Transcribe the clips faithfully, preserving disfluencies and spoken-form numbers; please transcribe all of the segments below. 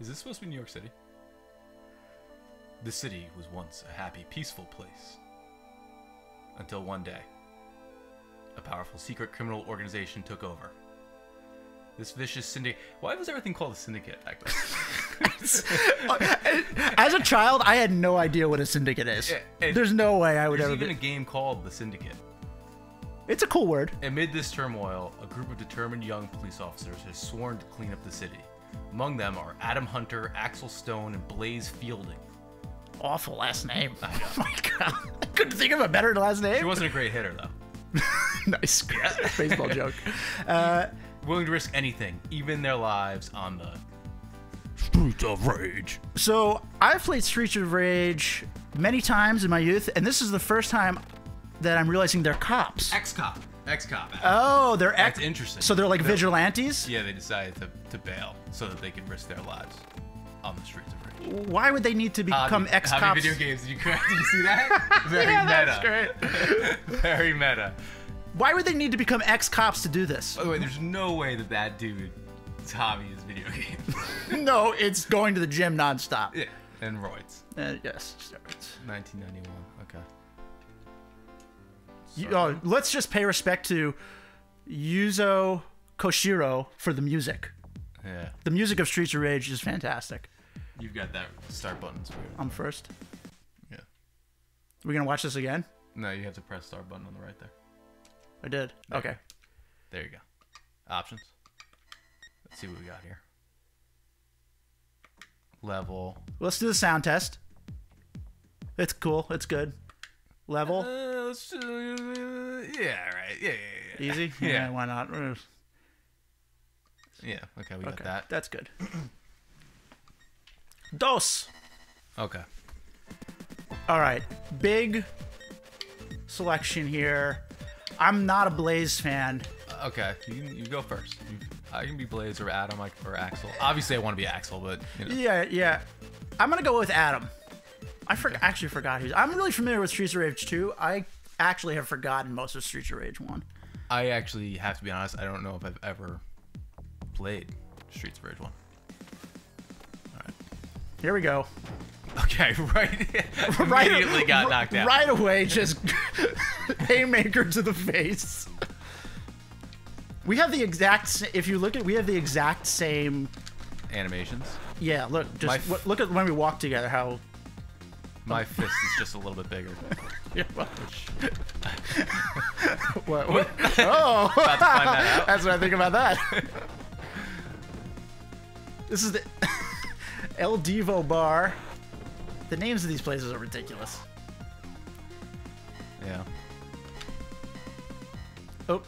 Is this supposed to be New York City? The city was once a happy, peaceful place. Until one day, a powerful secret criminal organization took over. This vicious syndicate. Why was everything called a syndicate back then? As a child, I had no idea what a syndicate is. It, it, there's no way I would ever. There's even a game called The Syndicate. It's a cool word. Amid this turmoil, a group of determined young police officers has sworn to clean up the city. Among them are Adam Hunter, Axel Stone, and Blaze Fielding. Awful last name. I know. Oh my god. I couldn't think of a better last name. She wasn't a great hitter, though. Nice. Yeah. Baseball joke. Uh, willing to risk anything, even their lives, on the Streets of Rage. So, I've played Streets of Rage many times in my youth, and this is the first time that I'm realizing they're cops. Ex-cop. Ex-cop. Oh, they're ex- That's interesting. So they're like they're, vigilantes? Yeah, they decided to, to bail so that they can risk their lives on the Streets of Rage. Why would they need to become ex-cops? How many video games did you, did you see that? Very yeah, meta. That's great. Very meta. Why would they need to become ex-cops to do this? By the way, there's no way that that dude's hobby is video games. No, it's going to the gym nonstop. Yeah, and roids. Uh, yes, steroids. nineteen ninety-one. Okay. You, uh, let's just pay respect to Yuzo Koshiro for the music. Yeah. The music of Streets of Rage is fantastic. You've got that start button. I'm first. Yeah. We're gonna watch this again? No, you have to press start button on the right there. I did. There. Okay. There you go. Options. Let's see what we got here. Level. Let's do the sound test. It's cool. It's good. Level. Uh, let's do, uh, yeah, right. Yeah, yeah, yeah. Easy? Yeah. Yeah, why not? Yeah, okay, we got okay. that. That's good. Dos. Okay. All right. Big selection here. I'm not a Blaze fan. Uh, okay, you, you go first. You, I can be Blaze or Adam or Axel. Obviously, I want to be Axel, but you know. Yeah, yeah. I'm gonna go with Adam. I for okay. actually forgot who's. I'm really familiar with Streets of Rage two. I actually have forgotten most of Streets of Rage one. I actually have to be honest. I don't know if I've ever played Streets of Rage one. All right, here we go. Okay, right. right immediately a, got knocked out. Right away, just haymaker to the face. We have the exact. If you look at, we have the exact same animations. Yeah, look. Just look, look at when we walk together. How. My fist is just a little bit bigger. Yeah, well, what, what? Oh! About to find that out. That's what I think about that. This is the El Devo Bar. The names of these places are ridiculous. Yeah. Oh,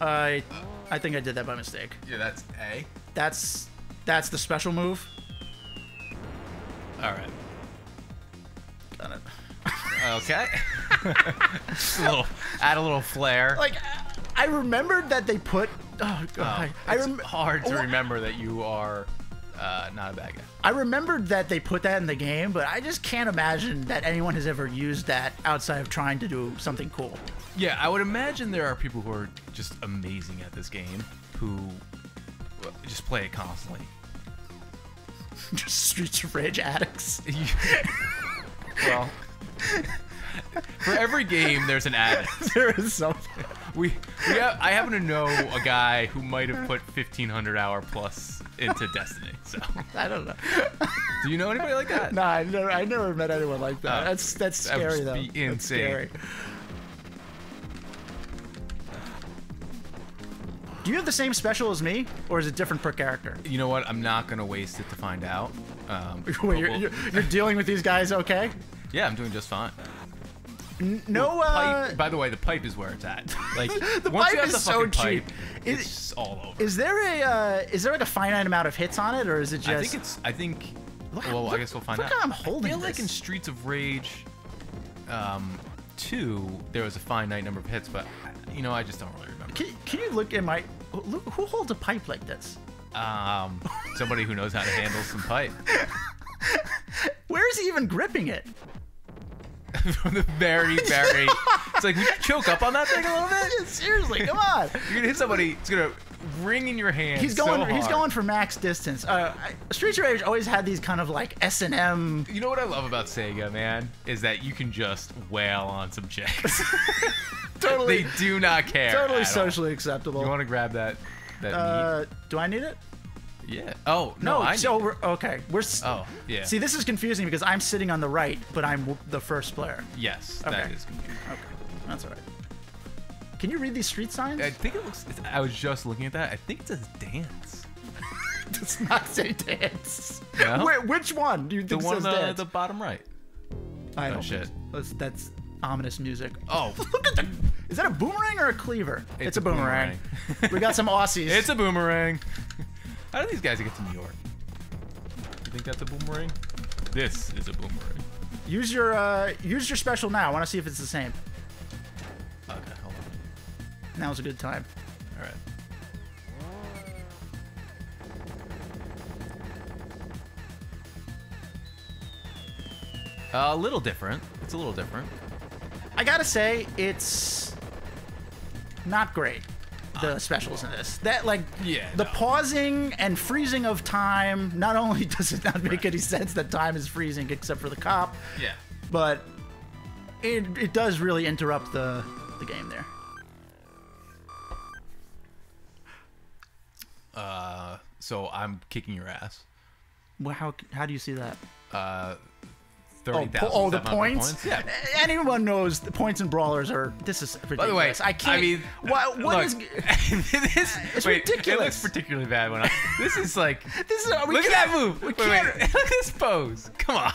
I, I think I did that by mistake. Yeah, that's A. That's that's the special move. All right. Done it. Okay. Just a little, add a little flair. Like, I remembered that they put. Oh god. Oh, it's I hard to remember that you are uh, not a bad guy. I remembered that they put that in the game, but I just can't imagine that anyone has ever used that outside of trying to do something cool. Yeah, I would imagine there are people who are just amazing at this game who just play it constantly. Just Streets of Rage addicts. Well, for every game, there's an addict. There is something. We, we have, I happen to know a guy who might have put fifteen hundred hour plus into Destiny. So I don't know. Do you know anybody like that? No, nah, I never, I never met anyone like that. Uh, that's that's scary that would be though. Insane. That's scary. Do you have the same special as me, or is it different per character? You know what? I'm not gonna waste it to find out. Um, Wait, you're, you're, you're dealing with these guys, okay? Yeah, I'm doing just fine. N no. Uh, by the way, the pipe is where it's at. Like the once pipe you have is the so cheap. Pipe, is, it's all over. Is there a uh, is there like a finite amount of hits on it, or is it just? I think it's. I think. Look, well, look, I guess we'll find look out. Look how I'm holding I feel this. Like in Streets of Rage, um, two, there was a finite number of hits, but you know, I just don't really remember. Can, can you look at my? Look, who holds a pipe like this? Um, somebody who knows how to handle some pipe. Where is he even gripping it? From the very, very It's like, would you choke up on that thing a little bit? Seriously, come on. You're going to hit somebody, it's going to ring in your hand. He's going, so hard. He's going for max distance. Uh, I, Streets of Rage always had these kind of like S and M. You know what I love about Sega, man, is that you can just wail on some chicks. Totally. They do not care. Totally socially all. acceptable. You want to grab that? that uh, do I need it? Yeah. Oh no. no I so we're, okay. We're. Oh yeah. See, this is confusing because I'm sitting on the right, but I'm w the first player. Yes. Okay. That is confusing. Okay. That's all right. Can you read these street signs? I think it looks. It's, I was just looking at that. I think it says dance. It does not say dance. No? Wait, which one do you think the one says on the, the bottom right? I don't. Oh shit. That's, that's ominous music. Oh. Look at the. Is that a boomerang or a cleaver? It's, it's a boomerang. boomerang. We got some Aussies. It's a boomerang. How do these guys get to New York? You think that's a boomerang? This is a boomerang. Use your uh, use your special now. I want to see if it's the same. Okay, hold on. Now's a good time. All right. Uh, a little different. It's a little different. I gotta say, it's not great. The specials in this, that like yeah, the no. pausing and freezing of time. Not only does it not make right. any sense that time is freezing, except for the cop. Yeah, but it it does really interrupt the the game there. Uh, so I'm kicking your ass. Well, how how do you see that? Uh, thirty thousand. Oh, oh, the points? points. Yeah. Anyone knows the points in brawlers are. This is ridiculous. By the way, I can't. I mean, what, what look, is? This, it's wait, ridiculous. It looks particularly bad when I. This is like. This is. We look at that move. We wait, can't. Wait, look at this pose. Come on.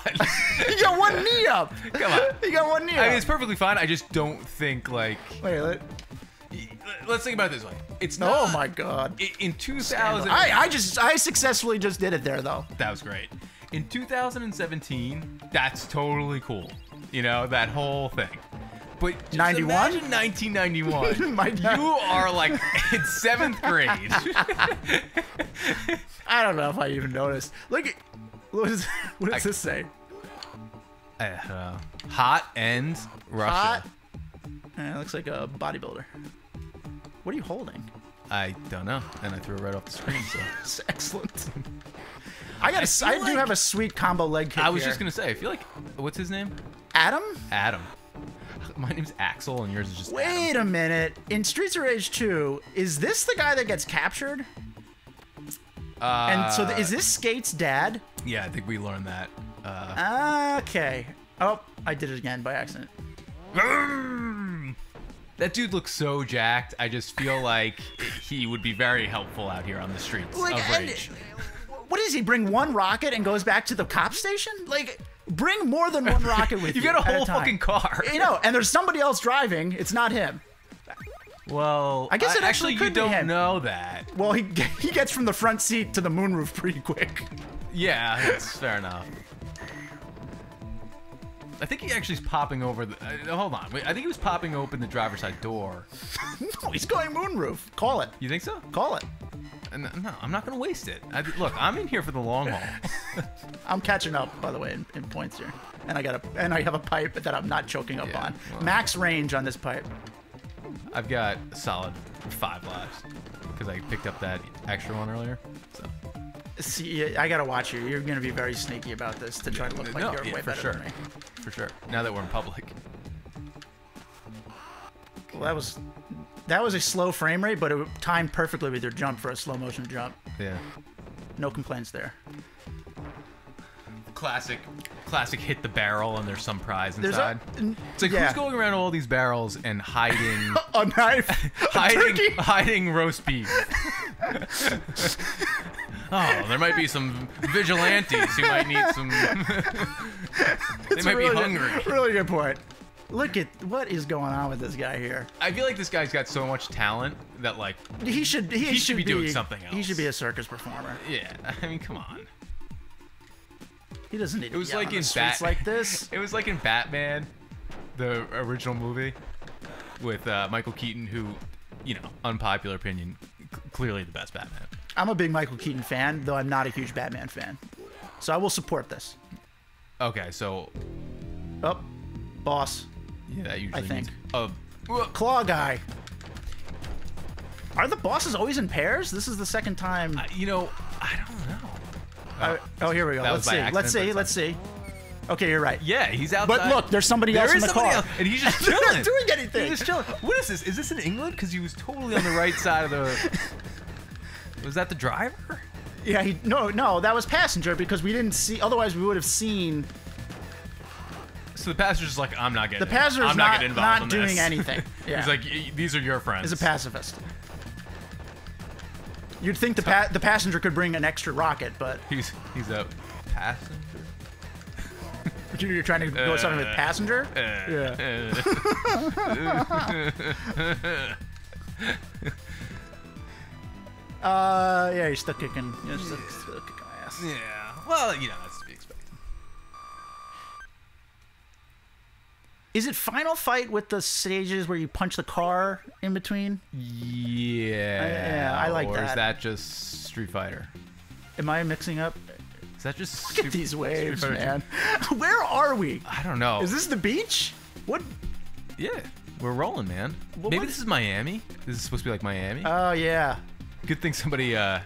You got one knee up. Come on. You got one knee up. I mean, it's perfectly fine. I just don't think like. Wait. Let, let's think about it this way. It's not. Oh my god. In two thousand. I I just I successfully just did it there though. That was great. In two thousand seventeen, that's totally cool. You know, that whole thing. But just imagine nineteen ninety-one. You are like in seventh grade. I don't know if I even noticed. Look at, what, is, what does I, this say? Uh, hot and Russia. Hot. And it looks like a bodybuilder. What are you holding? I don't know. And I threw it right off the screen, so. It's excellent. I got. A, I, I do like, have a sweet combo leg kick I was here. just gonna say. I feel like, what's his name? Adam. Adam. My name's Axel, and yours is just. Wait Adam. a minute. In Streets of Rage two, is this the guy that gets captured? Uh, and so, the, is this Skate's dad? Yeah, I think we learned that. Uh, okay. Oh, I did it again by accident. That dude looks so jacked. I just feel like he would be very helpful out here on the streets like, of Rage. And, what does he bring? One rocket and goes back to the cop station? Like, bring more than one rocket with you. You got a whole a fucking car. You know, and there's somebody else driving. It's not him. Well, I guess it I, actually, actually could you be don't him. know that. Well, he he gets from the front seat to the moonroof pretty quick. Yeah, that's fair enough. I think he actually is popping over the. Uh, hold on, wait. I think he was popping open the driver's side door. No, he's going moonroof. Call it. You think so? Call it. No, I'm not going to waste it. I, look, I'm in here for the long haul. I'm catching up, by the way, in, in points here. And I got a, and I have a pipe that I'm not choking up yeah, on. Well, max range on this pipe. I've got a solid five lives because I picked up that extra one earlier. So. See, I got to watch you. You're going to be very sneaky about this to try to look like no, you're yeah, way for better sure. than me. For sure. Now that we're in public. Well, that was... That was a slow frame rate, but it timed perfectly with your jump for a slow motion jump. Yeah. No complaints there. Classic, classic hit the barrel and there's some prize inside. A, it's like yeah. who's going around all these barrels and hiding a knife, hiding, a hiding roast beef. Oh, there might be some vigilantes who might need some. They might really be hungry. Good, really good point. Look at what is going on with this guy here. I feel like this guy's got so much talent that like he should he, he should, should be, be doing something else. He should be a circus performer. Yeah, I mean, come on. He doesn't need. It was to be like in Bat like this. It was like in Batman, the original movie, with uh, Michael Keaton, who, you know, unpopular opinion, clearly the best Batman. I'm a big Michael Keaton fan, though I'm not a huge Batman fan, so I will support this. Okay, so. Oh, boss. Yeah, that usually I think. Means a claw guy. Are the bosses always in pairs? This is the second time. Uh, you know, I don't know. Uh, oh, here we go. Let's see. Let's see. Let's see. Okay, you're right. Yeah, he's outside. But look, there's somebody else in the car. And he's just chilling. He's not doing anything. He's just chilling. What is this? Is this in England? Because he was totally on the right side of the... Was that the driver? Yeah, he... No, no, that was passenger because we didn't see... Otherwise, we would have seen... So the passenger's like, I'm not getting... The passenger's I'm not, not, getting not doing this. anything. Yeah. He's like, these are your friends. He's a pacifist. You'd think the pa the passenger could bring an extra rocket, but... He's, he's a passenger? You're trying to go uh, something with passenger? Uh, yeah. Uh, uh, yeah, you're still kicking. You're still, yeah. still kicking my ass. Yeah. Well, you know, that's to be expected. Is it Final Fight with the stages where you punch the car in between? Yeah. I, yeah, I like or that. Or is that just Street Fighter? Am I mixing up? Is that just Look super, at these waves, man. Where are we? I don't know. Is this the beach? What? Yeah, we're rolling, man. Well, Maybe what? this is Miami. This is supposed to be like Miami. Oh, yeah. Good thing somebody uh,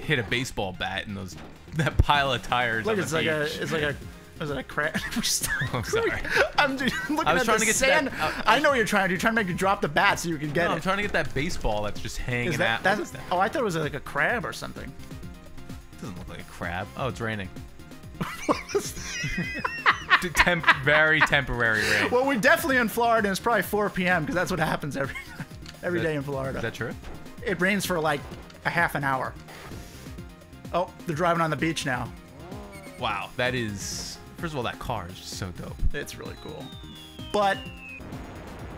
hit a baseball bat in those that pile of tires. Look, on it's, the like beach. A, it's like a... Is it a crash? I'm sorry. I'm dude, looking I was at trying the to get sand. To that, uh, I know what you're trying to do. You're trying to make you drop the bat so you can get no, it. I'm trying to get that baseball that's just hanging that, out. That, that? Oh, I thought it was like a crab or something. Doesn't look like a crab. Oh, it's raining. Temp very temporary rain. Well, we're definitely in Florida, and it's probably four P M because that's what happens every every that, day in Florida. Is that true? It rains for like a half an hour. Oh, they're driving on the beach now. Wow, that is. First of all, that car is just so dope. It's really cool. But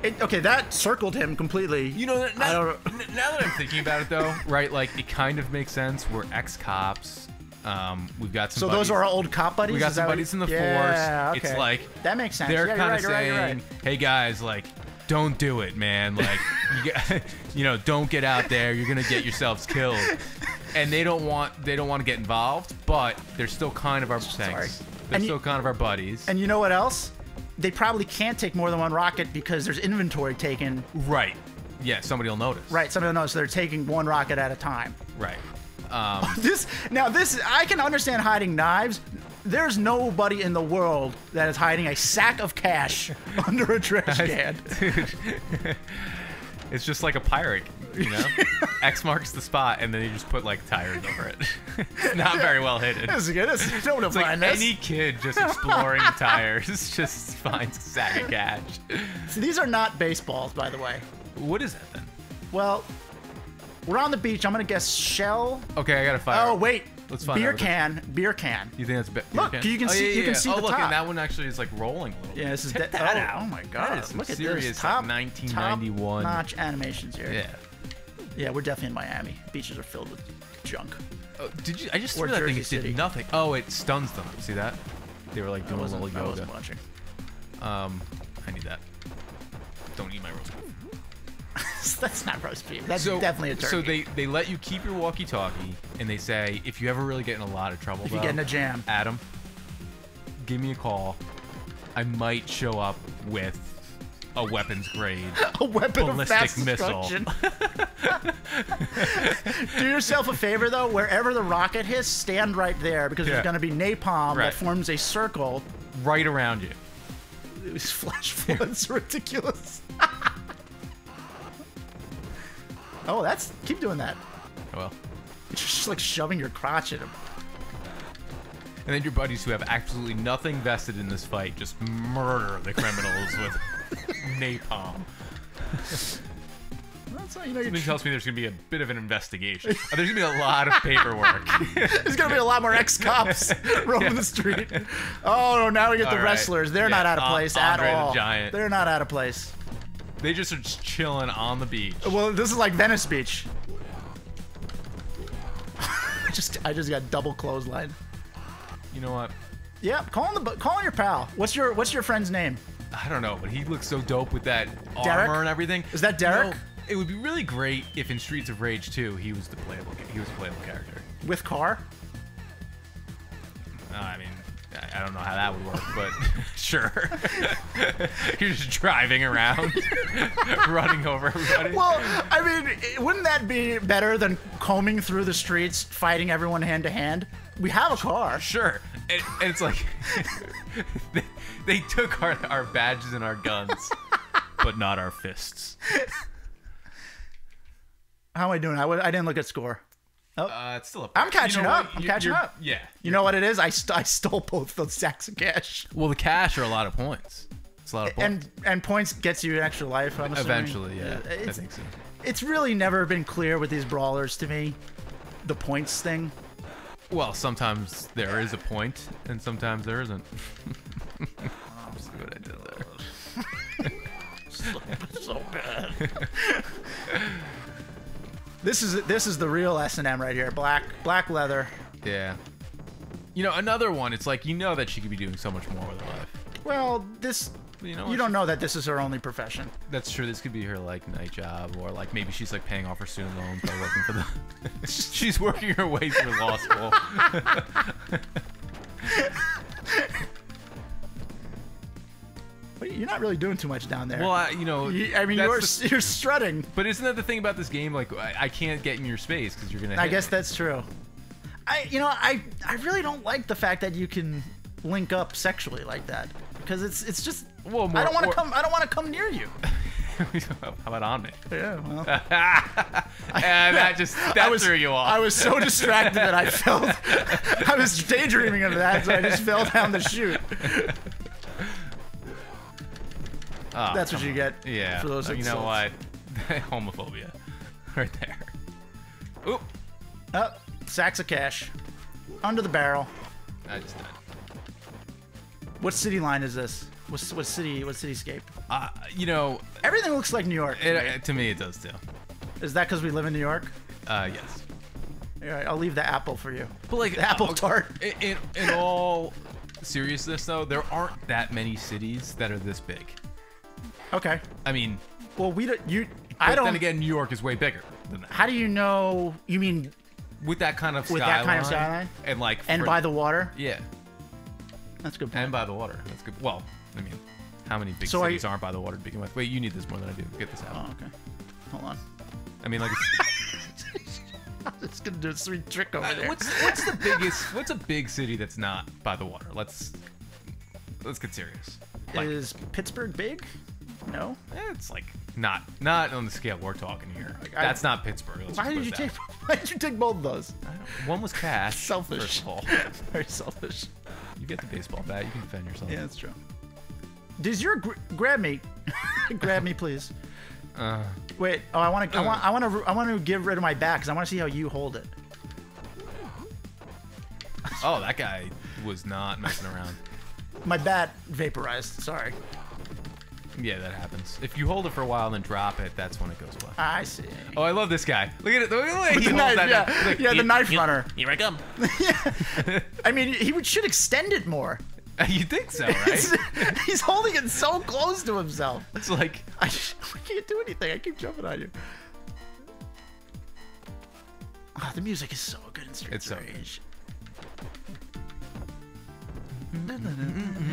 it, okay, that circled him completely. You know, now, I don't know. Now that I'm thinking about it, though, right? Like, it kind of makes sense. We're ex-cops. Um, we've got some. So buddies. Those are our old cop buddies. We got is some buddies in the yeah, force. Okay. It's like that makes sense. They're yeah, kind of right, saying, right, right. "Hey guys, like, don't do it, man. Like, you, got, you know, don't get out there. You're gonna get yourselves killed." And they don't want they don't want to get involved, but they're still kind of our thanks. They're and still you, kind of our buddies. And you know what else? They probably can't take more than one rocket because there's inventory taken. Right. Yeah, somebody will notice. Right, somebody will notice. So they're taking one rocket at a time. Right. Um, this Now, this I can understand hiding knives. There's nobody in the world that is hiding a sack of cash under a trash can. Dude. It's just like a pirate, you know? X marks the spot, and then you just put, like, tires over it. It's not very well hidden. This is good. This is, don't it's like this. Any kid just exploring tires just finds a sack of cash. So these are not baseballs, by the way. What is that, then? Well, we're on the beach. I'm going to guess shell. Okay, I got to fire. Oh, wait. Let's find beer can. It. Beer can. You think that's beer look, can? You can oh, see, yeah, yeah, you can yeah. see oh, the look, top. Oh, look, and that one actually is like rolling a little bit. Yeah, this is that oh, out. Oh my god. That is look at serious, this. Top, like nineteen ninety-one. Top notch animations here. Yeah. Yeah, we're definitely in Miami. Beaches are filled with junk. Oh, did you? I just threw that Jersey thing. It City. Did nothing. Oh, it stuns them. See that? They were like doing a little yoga. I wasn't watching. Um, I need that. Don't eat my roast beef. That's not roast beef. That's so, definitely a turkey. So they, they let you keep your walkie-talkie, and they say, if you ever really get in a lot of trouble, if though, you get in a jam, Adam, give me a call. I might show up with a weapons grade, a weapon ballistic of missile. Do yourself a favor though. Wherever the rocket hits, stand right there because yeah. there's going to be napalm right. that forms a circle right around you. These flash floods are ridiculous. Oh, that's... Keep doing that. I will. You're just, like, shoving your crotch at him. And then your buddies who have absolutely nothing vested in this fight just murder the criminals with napalm. That's how you know you're... Somebody tells me there's going to be a bit of an investigation. Oh, there's going to be a lot of paperwork. There's going to be a lot more ex-cops roaming yeah. the street. Oh, now we get all the right. wrestlers. They're yeah. not out of place um, at Andre all. The Giant. They're not out of place. They just are just chilling on the beach. Well, this is like Venice Beach. just, I just got double clothesline. You know what? Yeah, call the call your pal. What's your What's your friend's name? I don't know, but he looks so dope with that Derek? armor and everything. Is that Derek? You know, it would be really great if in Streets of Rage two he was the playable he was a playable character with car. Uh, I mean, I don't know how that would work, but sure. You're just driving around, running over everybody. Well, I mean, wouldn't that be better than combing through the streets, fighting everyone hand to hand? We have a car. Sure. And, and it's like, they, they took our, our badges and our guns, but not our fists. How am I doing? I, I didn't look at score. Oh. Uh, it's still up. I'm catching you know up. What? I'm you're, catching you're, up. Yeah. You know what it is? I, st I stole both those sacks of cash. Well, the cash are a lot of points. It's a lot of points. And and points gets you extra life, I'm assuming. Eventually, yeah. It's, I think so. It's really never been clear with these brawlers to me, the points thing. Well, sometimes there is a point, and sometimes there isn't. Let's see what I did there. so, so bad. This is this is the real S and M right here. Black black leather. Yeah. You know, another one. It's like, you know that she could be doing so much more with her life. Well, this you know you don't know that this is her only profession. That's true. This could be her like night job, or like maybe she's like paying off her student loan by working for the. She's working her way through law school. You're not really doing too much down there. Well, I, you know, you, I mean, you're the, you're strutting. But isn't that the thing about this game? Like, I, I can't get in your space because you're gonna. I hit guess me. That's true. I, you know, I I really don't like the fact that you can link up sexually like that, because it's it's just. Well, more, I don't want to come. I don't want to come near you. How about on me? Yeah. Well. And that just that I was, threw you off. I was so distracted that I felt I was daydreaming of that, so I just fell down the chute. Oh, that's what you get. Yeah. For those you know what? Homophobia, right there. Oop. Oh, sacks of cash, under the barrel. I just died. What city line is this? What what city? What cityscape? Uh, you know. Everything looks like New York. It, right? it, to me, it does too. Is that because we live in New York? Uh, yes. All right, I'll leave the apple for you. But like the apple tart. In in all seriousness, though, there aren't that many cities that are this big. Okay. I mean, well, we don't. You, I don't. Then again, New York is way bigger than that. How do you know? You mean with that kind of skyline? With that kind of skyline? And like and for, by the water? Yeah. That's a good point. And by the water. That's good. Well, I mean, how many big so cities are you, aren't by the water to begin with? Wait, you need this more than I do. Get this out. Oh, okay. Hold on. I mean, like. It's, I'm just gonna do a sweet trick over uh, there. What's what's the biggest? What's a big city that's not by the water? Let's let's get serious. Like, is Pittsburgh big? No, it's like not not on the scale we're talking here. Like, that's I, not Pittsburgh. Let's why did you that. take? Why did you take both of those? I don't, one was cash. Selfish. First of all. Very selfish. You get the baseball bat. You can defend yourself. Yeah, that's true. Does your gr grab me? Grab me, please. Uh, Wait. Oh, I want to. I want. I want to. I want to give rid of my bat because I want to see how you hold it. Oh, that guy was not messing around. My bat vaporized. Sorry. Yeah, that happens. If you hold it for a while and then drop it, that's when it goes away. I see. Oh, I love this guy. Look at it. Look at the way he holds that knife. Yeah, like, yeah the you, knife you, runner. Here I come. Yeah. I mean, he would, should extend it more. You think so, right? He's holding it so close to himself. It's like... I, I can't do anything. I keep jumping on you. Oh, the music is so good in Streets of Rage.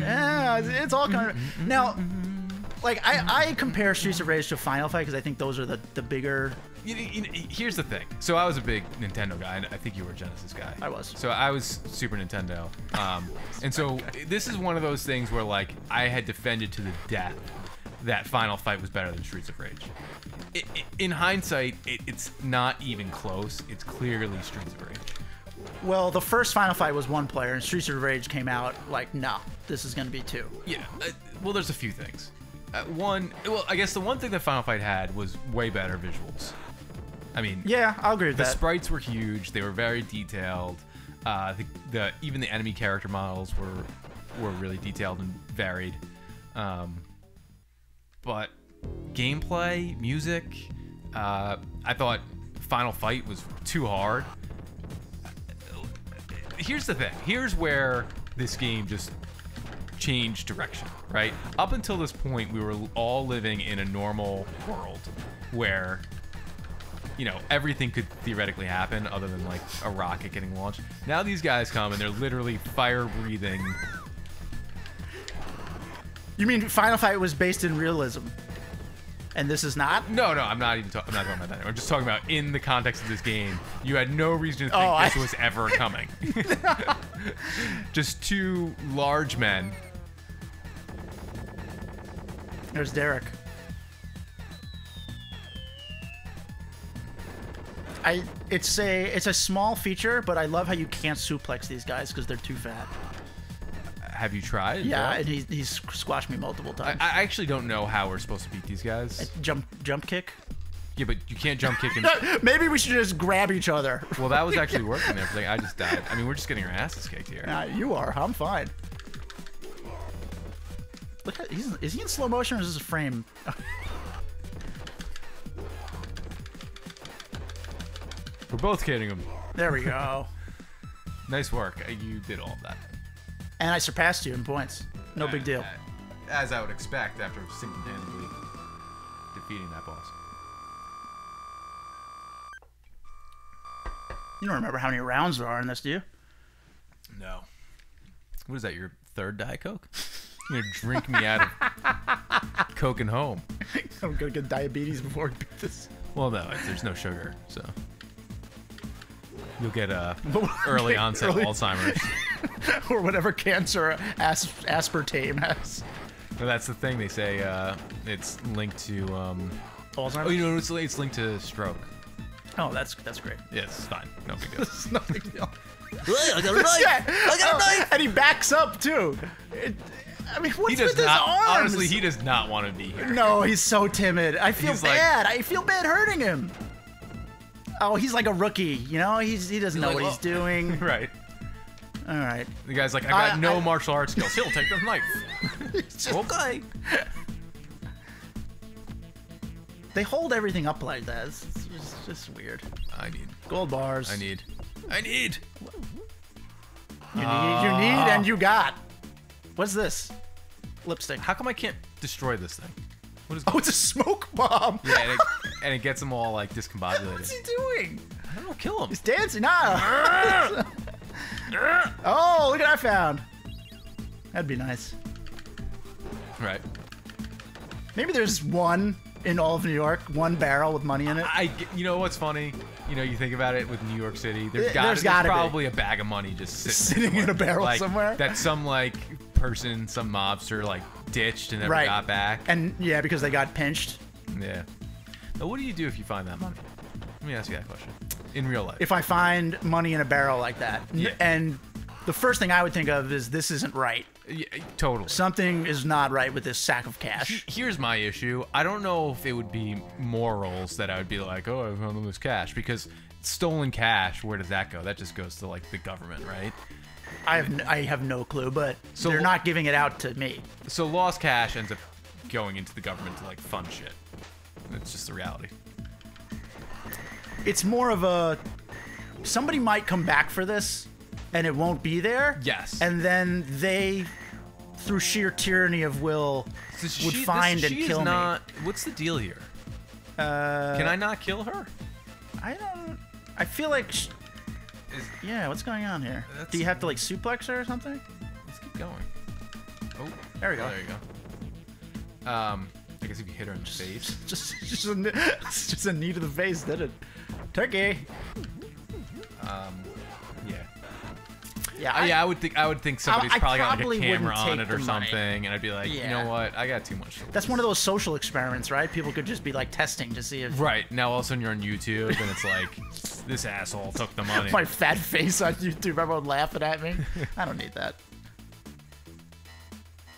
Yeah, it's all kind of... Now... Like, I, I compare Streets of Rage to Final Fight because I think those are the, the bigger... You, you, here's the thing. So I was a big Nintendo guy, and I think you were a Genesis guy. I was. So I was Super Nintendo. Um, and so this is one of those things where, like, I had defended to the death that Final Fight was better than Streets of Rage. It, it, in hindsight, it, it's not even close. It's clearly Streets of Rage. Well, the first Final Fight was one player, and Streets of Rage came out like, no, nah, this is going to be two. Yeah. Uh, well, there's a few things. Uh, one, well, I guess the one thing that Final Fight had was way better visuals. I mean, yeah, I'll agree with that. The sprites were huge; they were very detailed. Uh, the, the even the enemy character models were were really detailed and varied. Um, but gameplay, music, uh, I thought Final Fight was too hard. Here's the thing: here's where this game just. Change direction, right? Up until this point, we were all living in a normal world where you know, everything could theoretically happen other than like a rocket getting launched. Now these guys come and they're literally fire breathing. You mean Final Fight was based in realism? And this is not? No, no, I'm not even talking. I'm not talking about that. I'm just talking about in the context of this game. You had no reason to think oh, this I... was ever coming. Just two large men. There's Derek. I. It's a. It's a small feature, but I love how you can't suplex these guys because they're too fat. Have you tried? Yeah, yeah. And he's, he's squashed me multiple times. I, I actually don't know how we're supposed to beat these guys. A jump jump kick? Yeah, but you can't jump kick. And... no, maybe we should just grab each other. Well, that was actually working and everything. I just died. I mean, we're just getting our asses kicked here. Nah, you are. I'm fine. Look at, he's, is he in slow motion or is this a frame? We're both kidding him. There we go. Nice work. You did all of that. And I surpassed you in points. No big deal. As I would expect after single-handedly defeating that boss. You don't remember how many rounds there are in this, do you? No. What is that, your third Diet Coke? You're going to drink me out of Coke and home. I'm going to get diabetes before I beat this. Well, no, there's no sugar, so... You'll get uh, early onset early. Alzheimer's. Or whatever cancer as aspartame has. Well, that's the thing. They say uh, it's linked to... Um, Alzheimer's? Oh, you know, it's, it's linked to stroke. Oh, that's that's great. Yes, yeah, it's fine. No big deal. It's no big deal. Hey, I got a knife! Yeah. I got oh, a knife! And he backs up, too. It, I mean, what's he with his not, arms? Honestly, he does not want to be here. No, he's so timid. I feel he's bad. Like, I feel bad hurting him. Oh, he's like a rookie, you know? He's, he doesn't know like, what he's oh. doing. Right. All right. The guy's like, I got uh, no I... martial arts skills. He'll take the knife. Just... Okay. They hold everything up like that. It's just, it's just weird. I need. Gold bars. I need. I need. You uh... need, you need, and you got. What's this? Lipstick. How come I can't destroy this thing? What is oh, it's a smoke bomb. Yeah, and it, and it gets them all like discombobulated. What's he doing? I don't know. Kill him. He's dancing. Nah. Oh, look what I found. That'd be nice. Right. Maybe there's one in all of New York, one barrel with money in it. I, you know what's funny? You know, you think about it with New York City. There's got there's gotta probably be. a bag of money just sitting, sitting in a barrel like, somewhere. That some like person, some mobster like ditched and never right. got back. And yeah, because they got pinched. Yeah. Now, what do you do if you find that money? Let me ask you that question. In real life. If I find money in a barrel like that, yeah. and the first thing I would think of is this isn't right. Yeah, totally. Something is not right with this sack of cash. Here's my issue. I don't know if it would be morals that I would be like, oh, I found all this cash. Because stolen cash, where does that go? That just goes to, like, the government, right? I have, n I have no clue, but so they're not giving it out to me. So lost cash ends up going into the government to, like, fund shit. It's just the reality. It's more of a, somebody might come back for this, and it won't be there. Yes. And then they, through sheer tyranny of will, so she, would find this, and kill not, me. What's the deal here? Uh, Can I not kill her? I don't, I feel like, she, Is, yeah, what's going on here? Do you have to, like, suplex her or something? Let's keep going. Oh, there we go. Oh, there you go. Um, I guess if you hit her in the face. Just, just, a, just a knee to the face, did it? Turkey. Um, yeah. Yeah, I, yeah. I would think. I would think somebody's I, probably, I probably got like a camera on it or something, money. and I'd be like, yeah. you know what? I got too much to lose. That's one of those social experiments, right? People could just be like testing to see if. Right now, all of a sudden you're on YouTube, and it's like, this asshole took the money. My fat face on YouTube, everyone laughing at me. I don't need that.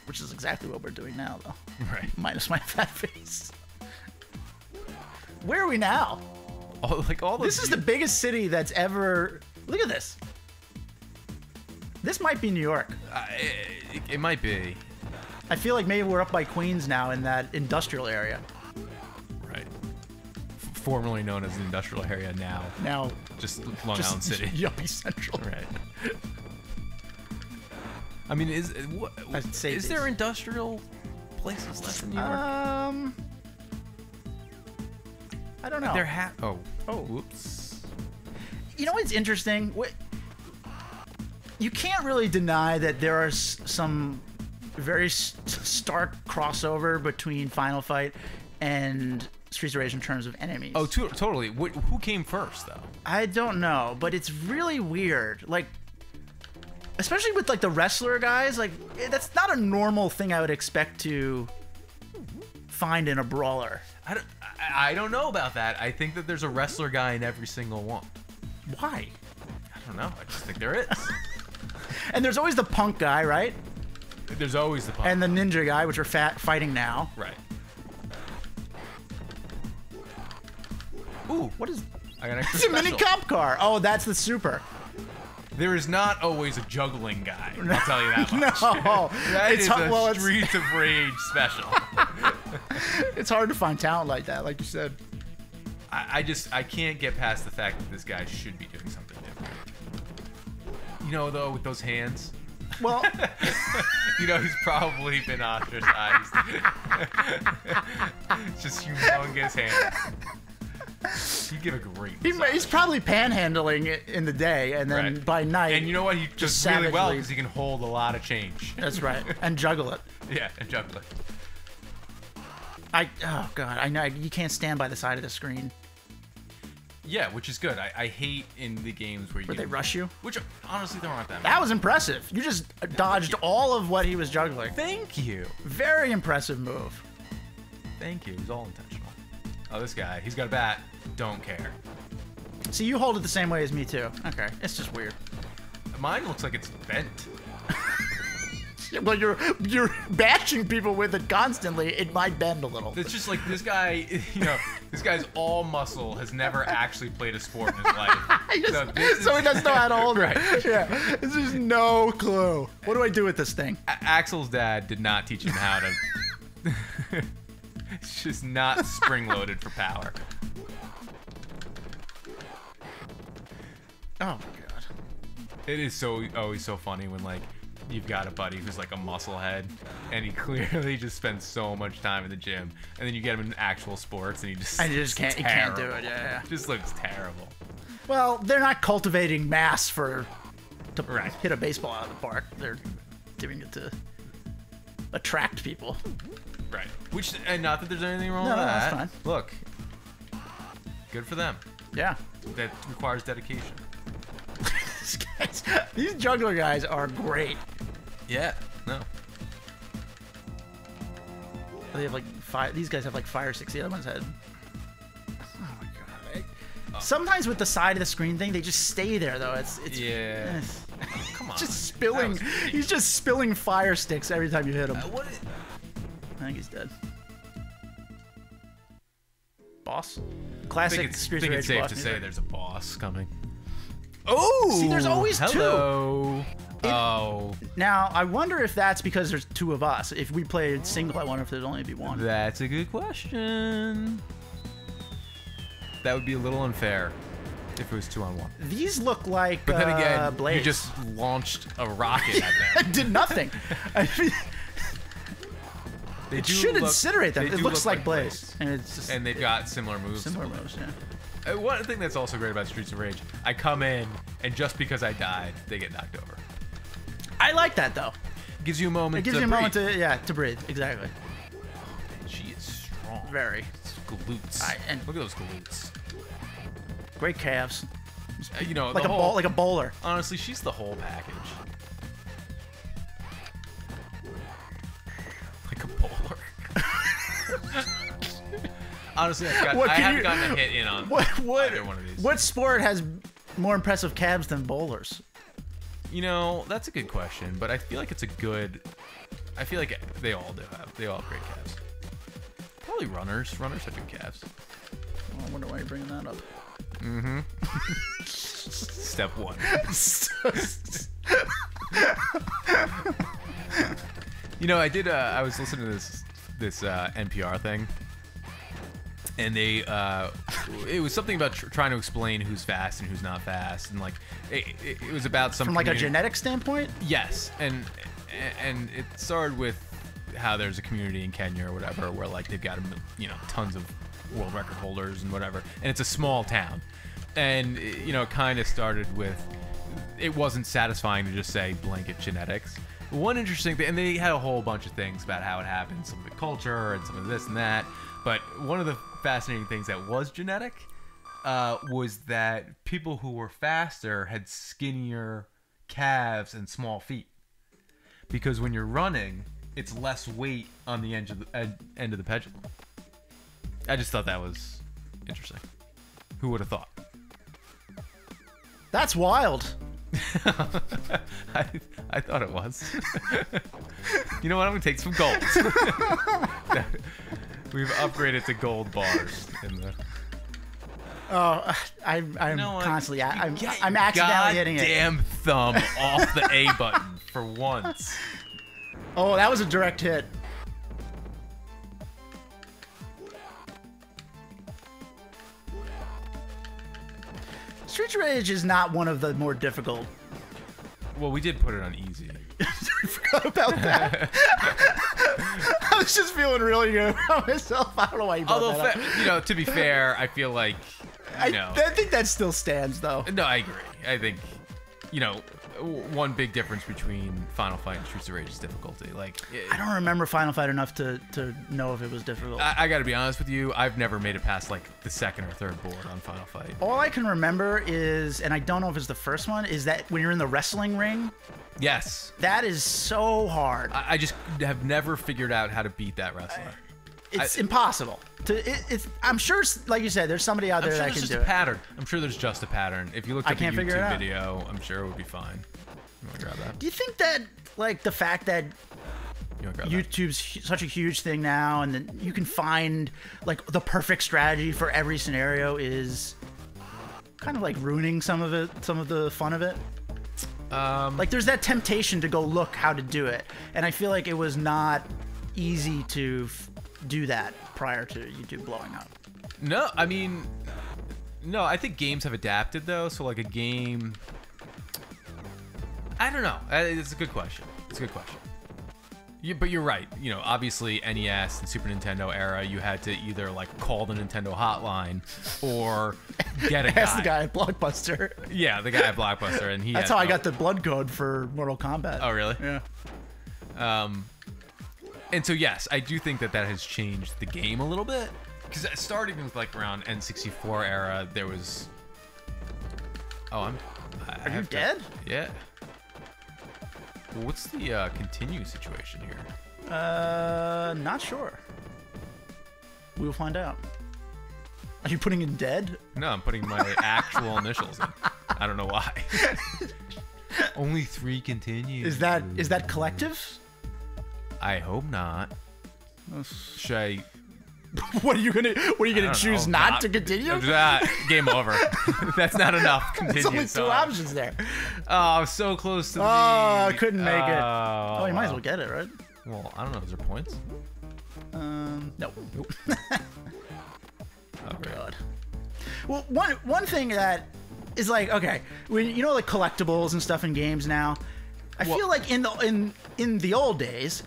Which is exactly what we're doing now, though. Right. Minus my fat face. Where are we now? Oh, like all this is the biggest city that's ever. Look at this. This might be New York. Uh, it, it might be. I feel like maybe we're up by Queens now in that industrial area. Right. F formerly known as the industrial area now. Now. Just Long just, Island City. Yuppie Central. Right. I mean, is what, I'd say is there industrial places left in New York? Um, I don't know. There ha oh. Oh. Whoops. You know what's interesting? What, you can't really deny that there are s some very st stark crossover between Final Fight and Streets of Rage in terms of enemies. Oh, to totally. What, who came first, though? I don't know, but it's really weird. Like, especially with, like, the wrestler guys, like, that's not a normal thing I would expect to find in a brawler. I don't, I don't know about that. I think that there's a wrestler guy in every single one. Why? I don't know. I just think there is. And there's always the punk guy, right? There's always the punk And the ninja guy, which are fat fighting now. Right. Ooh, what is... I got an extra special. It's a mini cop car. Oh, that's the super. There is not always a juggling guy. I'll tell you that much. No. That it's is a well, Streets of Rage special. It's hard to find talent like that, like you said. I, I just, I can't get past the fact that this guy should be doing something different. You know, though, with those hands. Well. You know, he's probably been ostracized. It's just humongous hands. He'd give a great he, He's probably panhandling it in the day, and then right. by night. And you know what? He just does really well because he can hold a lot of change. That's right. And juggle it. Yeah, and juggle it. I, oh god, I know, you can't stand by the side of the screen. Yeah, which is good. I, I hate in the games where you... Where they rush you? Which, honestly, there aren't that many. That was impressive. You just dodged all of what he was juggling. Thank you. Very impressive move. Thank you. It was all intentional. Oh, this guy. He's got a bat. Don't care. See, you hold it the same way as me, too. Okay. It's just weird. Mine looks like it's bent. Well, you're you're bashing people with it constantly. It might bend a little. It's just like this guy, you know, this guy's all muscle, has never actually played a sport in his life. just, so, this so is... he doesn't know how to hold right. Yeah, this is no clue. What do I do with this thing? A Axel's dad did not teach him how to. It's just not spring-loaded for power. Oh my god! It is so always so funny when like. You've got a buddy who's like a musclehead, and he clearly just spends so much time in the gym. And then you get him in actual sports, and he just, and he just can't, he can't do it. Yeah, yeah, just looks terrible. Well, they're not cultivating mass for to right. hit a baseball out of the park. They're doing it to attract people. Right. Which, and not that there's anything wrong no, with no, that. No, that's fine. Look, good for them. Yeah. That requires dedication. These juggler guys are great. Yeah, no. They have like five. These guys have like five or six. The other ones had. Oh my god! Right? Oh. Sometimes with the side of the screen thing, they just stay there though. It's it's. Yeah. It's, oh, come on. Just spilling. He's just spilling fire sticks every time you hit him. Uh, what is... I think he's dead. Boss. Classic. I think it's, I think it's safe to say there's a boss coming. Oh! See, there's always hello. two. It, oh. Now, I wonder if that's because there's two of us. If we played single, I wonder if there'd only be one. That's a good question. That would be a little unfair if it was two on one. These look like But then again, uh, blades. You just launched a rocket at them. Did nothing. I mean, they it do should look, incinerate them. It looks look like blades. And, it's just, and they've it, got similar moves. Similar moves, yeah. One thing that's also great about Streets of Rage, I come in, and just because I died, they get knocked over. I like that, though. It gives you a moment It gives to you a breathe. moment to, yeah, to breathe. Exactly. Oh, man, she is strong. Very. It's glutes. I, and Look at those glutes. Great calves. Uh, you know, like, the whole, a bowl, like a bowler. Honestly, she's the whole package. Like a bowler. Honestly, I've got, I haven't you, gotten a hit in on what, what, either one of these. What sport has more impressive calves than bowlers? You know, that's a good question, but I feel like it's a good... I feel like they all do have. They all have great calves. Probably runners. Runners have good calves. Oh, I wonder why you're bringing that up. Mm-hmm. Step one. You know, I did... Uh, I was listening to this, this uh, N P R thing. And they, uh, it was something about tr trying to explain who's fast and who's not fast, and like, it, it, it was about some from like a genetic standpoint. Yes, and and it started with how there's a community in Kenya or whatever where like they've got you know tons of world record holders and whatever. And it's a small town. And, you know, it kind of started with, it wasn't satisfying to just say blanket genetics. One interesting thing, and they had a whole bunch of things about how it happened, some of the culture and some of this and that. But one of the fascinating things that was genetic uh, was that people who were faster had skinnier calves and small feet. Because when you're running, it's less weight on the end of the, ed, end of the pendulum. I just thought that was interesting. Who would have thought? That's wild. I, I thought it was. You know what? I'm going to take some gold. We've upgraded to gold bars. In the... Oh, I'm, I'm no, constantly... I, I'm, I'm accidentally hitting it. Damn thumb off the A button for once. Oh, that was a direct hit. Streets of Rage is not one of the more difficult. Well, we did put it on easy. I forgot about that. I was just feeling really good about myself. I don't know why you brought Although, that up. You know, to be fair, I feel like, you know, I, I think that still stands, though. No, I agree. I think, you know, one big difference between Final Fight and Streets of Rage is difficulty. Like, it, I don't remember Final Fight enough to, to know if it was difficult. I, I gotta be honest with you, I've never made it past like the second or third board on Final Fight. All I can remember is, and I don't know if it's the first one, is that when you're in the wrestling ring. Yes. That is so hard. I, I just have never figured out how to beat that wrestler. I, It's I, impossible. To, it, it's, I'm sure, like you said, there's somebody out there sure that can do it. I'm sure there's just a pattern. I'm sure there's just a pattern. If you looked up a YouTube video, I'm sure it would be fine. You want to grab that? Do you think that, like, the fact that you YouTube's that? such a huge thing now, and then you can find, like, the perfect strategy for every scenario is kind of, like, ruining some of it, some of the fun of it? Um, like, there's that temptation to go look how to do it, and I feel like it was not easy to... do that prior to YouTube blowing up. No, I mean, no, I think games have adapted though. So like a game, I don't know. It's a good question. It's a good question. Yeah, but you're right. You know, obviously N E S and Super Nintendo era, you had to either like call the Nintendo hotline or get a guy. Ask the guy at Blockbuster. Yeah, the guy at Blockbuster, and he. That's how I got the blood code for Mortal Kombat. Oh really? Yeah. Um. And so, yes, I do think that that has changed the game a little bit. Because starting with, like, around N sixty-four era, there was... Oh, I'm... I Are have you to... dead? Yeah. Well, what's the uh, continue situation here? Uh, not sure. We will find out. Are you putting in dead? No, I'm putting my actual initials in. I don't know why. Only three continues. Is that is that collective? I hope not. Should I... What are you gonna? What are you gonna choose know, not, not to continue? Not, game over. That's not enough. Continue. There's only two so. options there. Oh, I was so close to. Oh, the... I couldn't make uh, it. Oh, you might as well get it, right? Well, I don't know. Is there points? Um, no. Nope. oh, oh God. Well, one one thing that is like okay, when you know like collectibles and stuff in games now, I well, feel like in the in in the old days.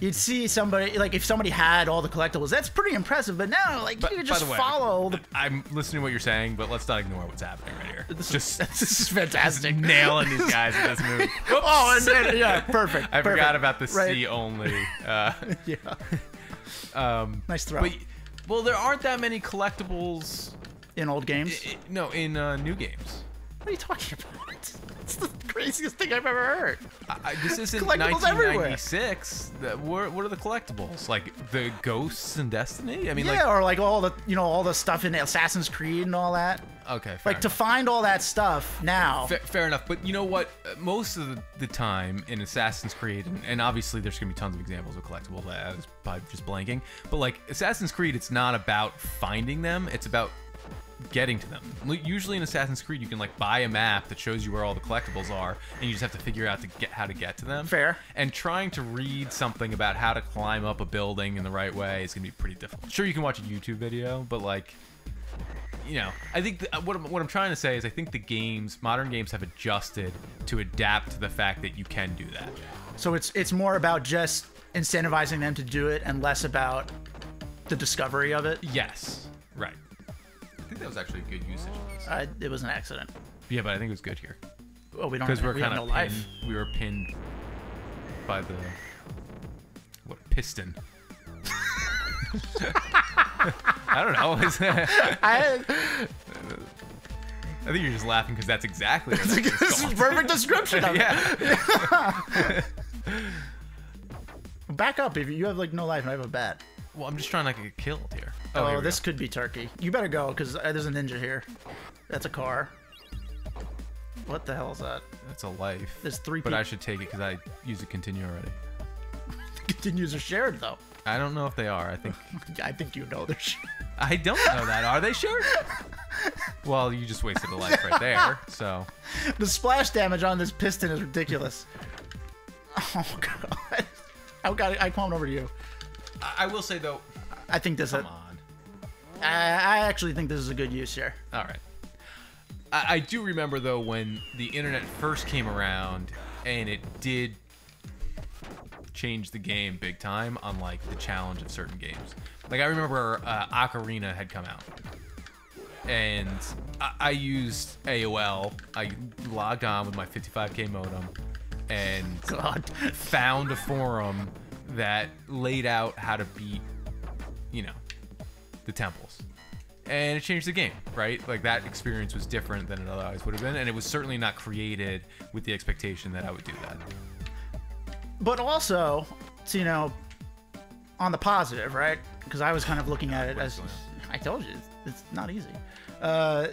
You'd see somebody, like, if somebody had all the collectibles, that's pretty impressive, but now, like, but, you could just by the way, follow the... I'm listening to what you're saying, but let's not ignore what's happening right here. This just, is, this is fantastic. Just nailing these guys in this movie. Oh, and then, yeah, perfect. I perfect. forgot about the right. C only. Uh, yeah. Um, nice throw. But, well, there aren't that many collectibles... In old games? I, I, no, in uh, new games. What are you talking about? It's the craziest thing I've ever heard. I, this isn't nineteen ninety-six. The, what, what are the collectibles? Like the ghosts in Destiny? I mean, yeah, like, or like all the you know all the stuff in Assassin's Creed and all that. Okay, fair like enough. to find all that stuff now. Fair, fair enough, but you know what? Most of the, the time in Assassin's Creed, and, and obviously there's gonna be tons of examples of collectibles. I was probably just blanking, but like Assassin's Creed, it's not about finding them. It's about getting to them. Usually in Assassin's Creed, you can like buy a map that shows you where all the collectibles are, and you just have to figure out to get how to get to them. Fair. And trying to read something about how to climb up a building in the right way is gonna be pretty difficult. Sure, you can watch a YouTube video, but like, you know, I think the, what I'm, what I'm trying to say is I think the games, modern games, have adjusted to adapt to the fact that you can do that. So it's it's more about just incentivizing them to do it and less about the discovery of it. Yes. that was actually good usage of this. Uh, it was an accident. Yeah, but I think it was good here. Well, we don't because we're we kind of no pinned. Life. We were pinned by the what piston. I don't know. I, I think you're just laughing because that's exactly what it is. This is perfect description of yeah. it. Yeah. Back up if you have like no life and I have a bat. Well, I'm just trying not to get killed here. Oh, oh here this go. Could be turkey. You better go because uh, there's a ninja here. That's a car. What the hell is that? That's a life. There's three people. But I should take it because I used a continue already. The continues are shared though. I don't know if they are. I think. I think you know they're shared. I don't know that. Are they shared? Well, you just wasted a life right there. So. The splash damage on this piston is ridiculous. Oh god. I got it. I come over to you. I will say though. I think this. Come on. I, I actually think this is a good use here. All right. I, I do remember though when the internet first came around, and it did change the game big time on like the challenge of certain games. Like I remember uh, Ocarina had come out, and I, I used A O L. I logged on with my fifty-five K modem. And God. Found a forum that laid out how to beat, you know, the temples. And it changed the game, right? Like that experience was different than it otherwise would have been. And it was certainly not created with the expectation that I would do that. But also, it's, you know, on the positive, right? Because I was kind of looking at it as, I told you, it's not easy. Uh...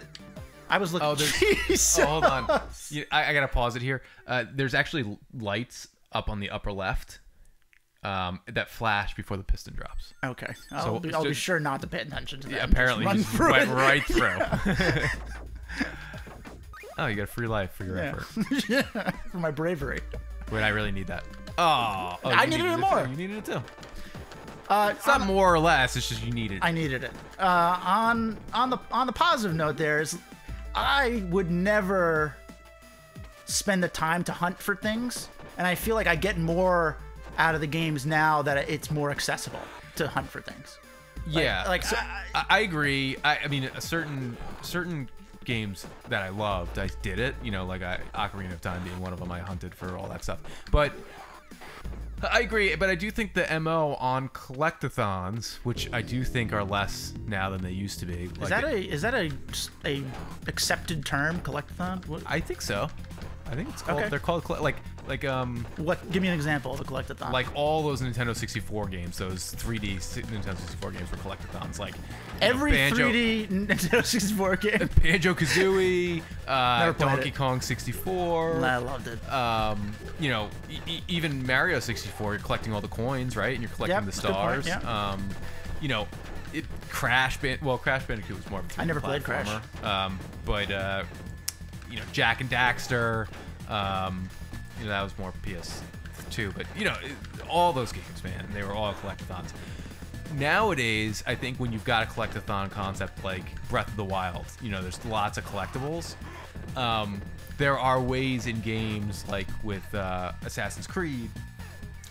I was looking. Oh, there's, oh hold on. You, I, I gotta pause it here. Uh, there's actually lights up on the upper left um, that flash before the piston drops. Okay. I'll, so, be, I'll just, be sure not to pay attention to that. Yeah, apparently, just just through went it. Right through. Yeah. Oh, you got a free life for your yeah. effort. Yeah, for my bravery. Wait, I really need that. Oh, oh I needed, needed it more. Too. You needed it too. Uh, it's not on, more or less. It's just you needed it. I needed it. Uh, on on the on the positive note, there is. I would never spend the time to hunt for things, and I feel like I get more out of the games now that it's more accessible to hunt for things. Yeah, like, like so I, I agree. I, I mean, a certain certain games that I loved, I did it. You know, like I, Ocarina of Time being one of them. I hunted for all that stuff, but. I agree, but I do think the M O on collectathons, which I do think are less now than they used to be. Like is that it, a is that a, a accepted term, collectathon? What? I think so. I think it's called. Okay. They're called like like um. What? Give me an example of a collectathon. Like all those Nintendo sixty-four games, those three D Nintendo sixty-four games were collectathons. Like every know, Banjo, three D Nintendo sixty-four game. Banjo Kazooie, uh, Donkey Kong sixty-four. I loved it. Um, you know, e even Mario sixty-four. You're collecting all the coins, right? And you're collecting yep, the stars. Good point, yeah. Um, you know, it Crash Band. Well, Crash Bandicoot was more. Of a I never played Crash. Um, but. Uh, You know, Jak and Daxter, um, you know, that was more P S two, but, you know, all those games, man, they were all collectathons. Nowadays, I think when you've got a collectathon concept like Breath of the Wild, you know, there's lots of collectibles. Um, there are ways in games like with uh, Assassin's Creed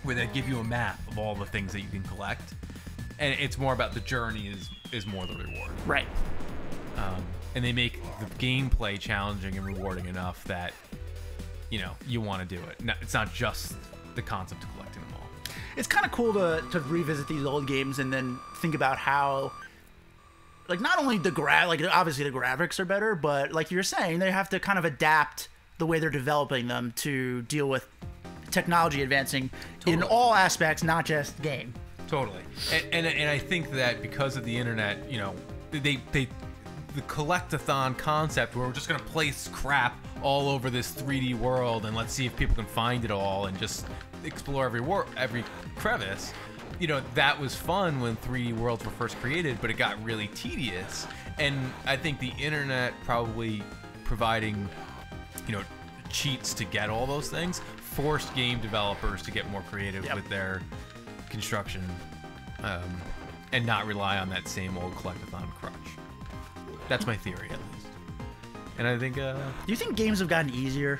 where they give you a map of all the things that you can collect, and it's more about the journey is, is more the reward. Right. Um, and they make the gameplay challenging and rewarding enough that, you know, you want to do it. No, it's not just the concept of collecting them all. It's kind of cool to, to revisit these old games and then think about how, like, not only the gra- like obviously the graphics are better, but like you're saying, they have to kind of adapt the way they're developing them to deal with technology advancing totally. In all aspects, not just game. Totally. And, and, and I think that because of the internet, you know, they... they the collectathon concept where we're just going to place crap all over this three D world and let's see if people can find it all and just explore every war every crevice. You know, that was fun when three D worlds were first created, but it got really tedious. And I think the internet probably providing, you know, cheats to get all those things forced game developers to get more creative yep. with their construction um, and not rely on that same old collectathon crutch. That's my theory, at least. And I think, uh... Do you think games have gotten easier?